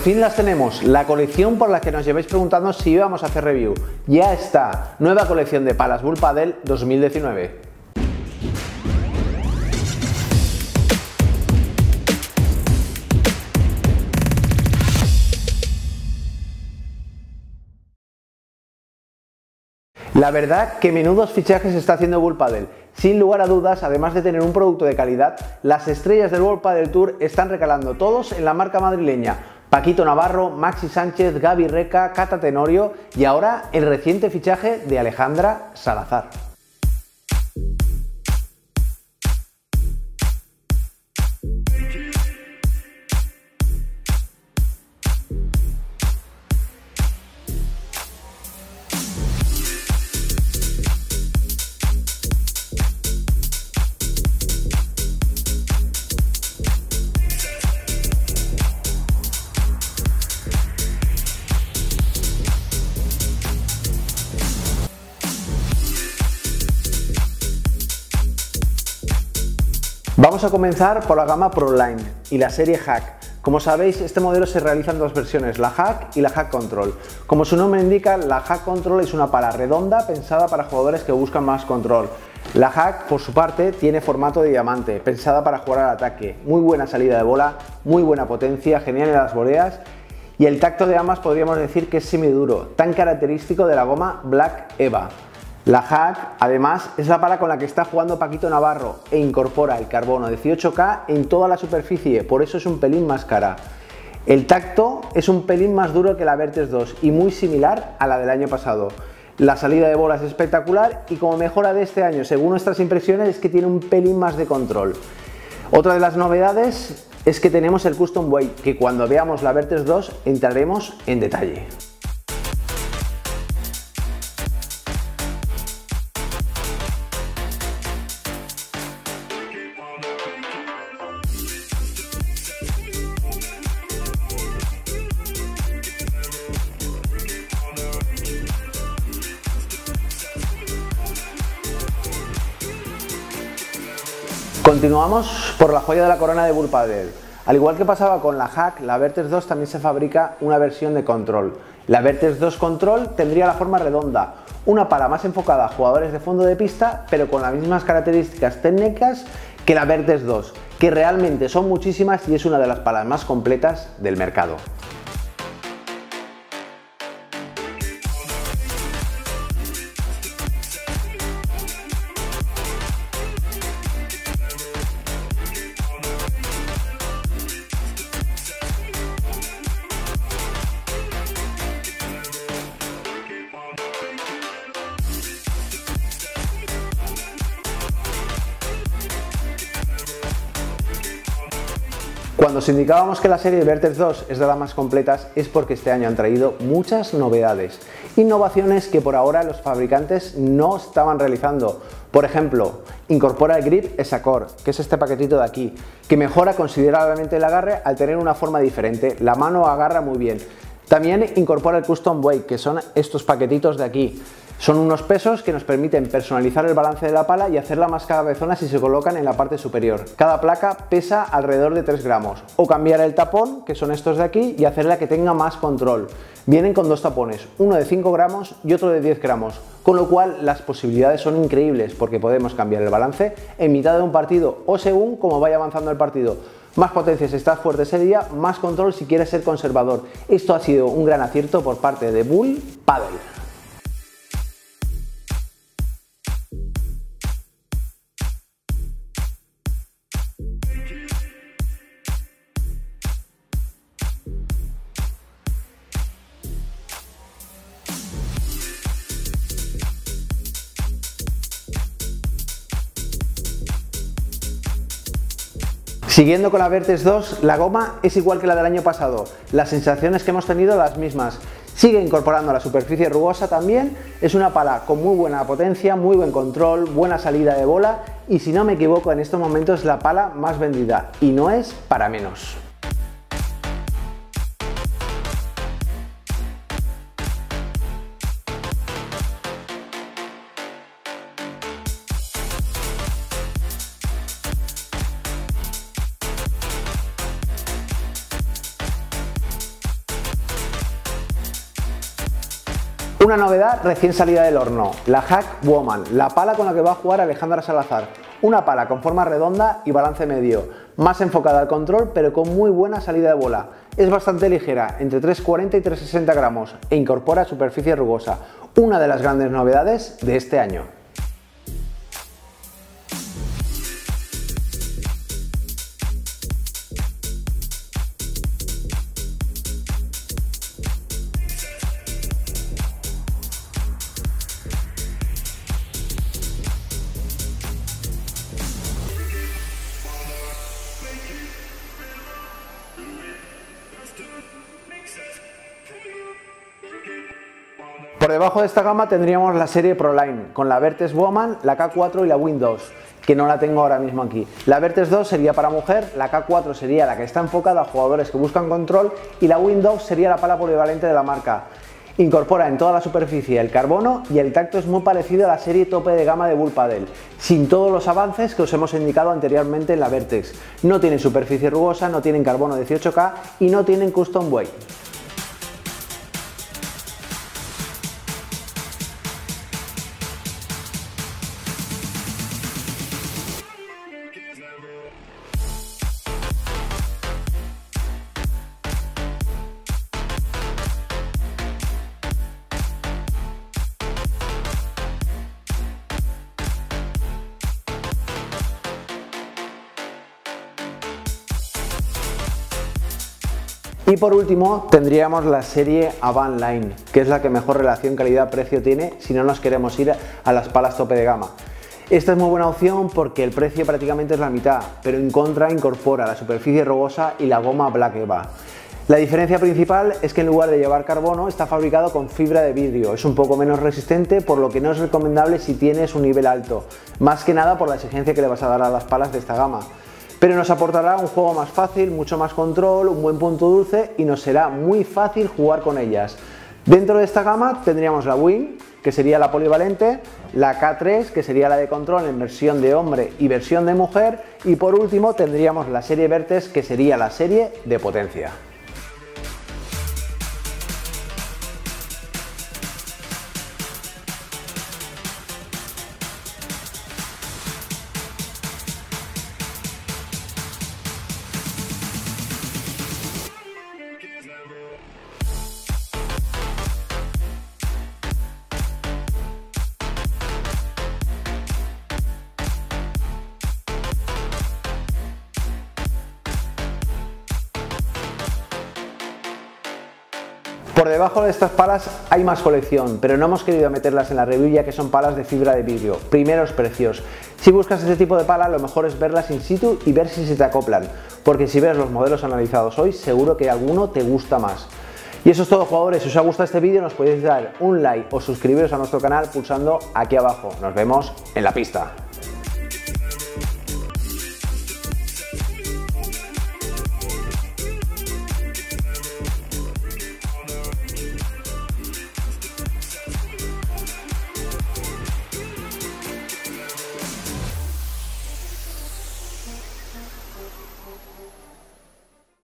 fin las tenemos, la colección por la que nos lleváis preguntando si íbamos a hacer review. Ya está, nueva colección de palas Bullpadel 2019. La verdad que menudos fichajes está haciendo Bullpadel. Sin lugar a dudas, además de tener un producto de calidad, las estrellas del Bullpadel Tour están recalando todos en la marca madrileña. Paquito Navarro, Maxi Sánchez, Gaby Reca, Cata Tenorio y ahora el reciente fichaje de Alejandra Salazar. Vamos a comenzar por la gama ProLine y la serie Hack. Como sabéis, este modelo se realiza en dos versiones, la Hack y la Hack Control. Como su nombre indica, la Hack Control es una pala redonda pensada para jugadores que buscan más control. La Hack, por su parte, tiene formato de diamante, pensada para jugar al ataque. Muy buena salida de bola, muy buena potencia, genial en las voleas y el tacto de ambas podríamos decir que es semiduro, tan característico de la goma Black EVA. La Hack, además, es la pala con la que está jugando Paquito Navarro e incorpora el carbono 18K en toda la superficie, por eso es un pelín más cara. El tacto es un pelín más duro que la Vertex 2 y muy similar a la del año pasado. La salida de bola es espectacular y como mejora de este año, según nuestras impresiones, es que tiene un pelín más de control. Otra de las novedades es que tenemos el Custom Weight, que cuando veamos la Vertex 2 entraremos en detalle. Continuamos por la joya de la corona de Bullpadel. Al igual que pasaba con la Hack, la Vertex 2 también se fabrica una versión de Control. La Vertex 2 Control tendría la forma redonda, una pala más enfocada a jugadores de fondo de pista, pero con las mismas características técnicas que la Vertex 2, que realmente son muchísimas y es una de las palas más completas del mercado. Cuando os indicábamos que la serie Vertex 2 es de las más completas es porque este año han traído muchas novedades, innovaciones que por ahora los fabricantes no estaban realizando. Por ejemplo, incorpora el grip Hesacore, que es este paquetito de aquí, que mejora considerablemente el agarre al tener una forma diferente, la mano agarra muy bien. También incorpora el Custom Weight, que son estos paquetitos de aquí. Son unos pesos que nos permiten personalizar el balance de la pala y hacerla más cabezona si se colocan en la parte superior. Cada placa pesa alrededor de 3 gramos. O cambiar el tapón, que son estos de aquí, y hacerla que tenga más control. Vienen con dos tapones, uno de 5 gramos y otro de 10 gramos. Con lo cual las posibilidades son increíbles porque podemos cambiar el balance en mitad de un partido o según como vaya avanzando el partido. Más potencia si estás fuerte ese día, más control si quieres ser conservador. Esto ha sido un gran acierto por parte de Bullpadel. Siguiendo con la Vertex 2, la goma es igual que la del año pasado, las sensaciones que hemos tenido las mismas, sigue incorporando la superficie rugosa también, es una pala con muy buena potencia, muy buen control, buena salida de bola y si no me equivoco en estos momentos es la pala más vendida y no es para menos. Una novedad recién salida del horno, la Hack Woman, la pala con la que va a jugar Alejandra Salazar. Una pala con forma redonda y balance medio, más enfocada al control pero con muy buena salida de bola. Es bastante ligera, entre 3,40 y 3,60 gramos e incorpora superficie rugosa. Una de las grandes novedades de este año. Por debajo de esta gama tendríamos la serie ProLine con la Vertex Woman, la K4 y la Win 2, que no la tengo ahora mismo aquí. La Vertex 2 sería para mujer, la K4 sería la que está enfocada a jugadores que buscan control y la Win 2 sería la pala polivalente de la marca. Incorpora en toda la superficie el carbono y el tacto es muy parecido a la serie tope de gama de Bullpadel, sin todos los avances que os hemos indicado anteriormente en la Vertex. No tienen superficie rugosa, no tienen carbono 18K y no tienen custom weight. Y por último tendríamos la serie Avant Line, que es la que mejor relación calidad-precio tiene si no nos queremos ir a las palas tope de gama. Esta es muy buena opción porque el precio prácticamente es la mitad, pero en contra incorpora la superficie rugosa y la goma Black EVA. La diferencia principal es que en lugar de llevar carbono está fabricado con fibra de vidrio, es un poco menos resistente por lo que no es recomendable si tienes un nivel alto, más que nada por la exigencia que le vas a dar a las palas de esta gama. Pero nos aportará un juego más fácil, mucho más control, un buen punto dulce y nos será muy fácil jugar con ellas. Dentro de esta gama tendríamos la Win, que sería la polivalente, la K3, que sería la de control en versión de hombre y versión de mujer, y por último tendríamos la serie Vertex, que sería la serie de potencia. Por debajo de estas palas hay más colección, pero no hemos querido meterlas en la review ya que son palas de fibra de vidrio. Primeros precios. Si buscas este tipo de pala, lo mejor es verlas in situ y ver si se te acoplan, porque si ves los modelos analizados hoy, seguro que alguno te gusta más. Y eso es todo, jugadores. Si os ha gustado este vídeo, nos podéis dar un like o suscribiros a nuestro canal pulsando aquí abajo. Nos vemos en la pista.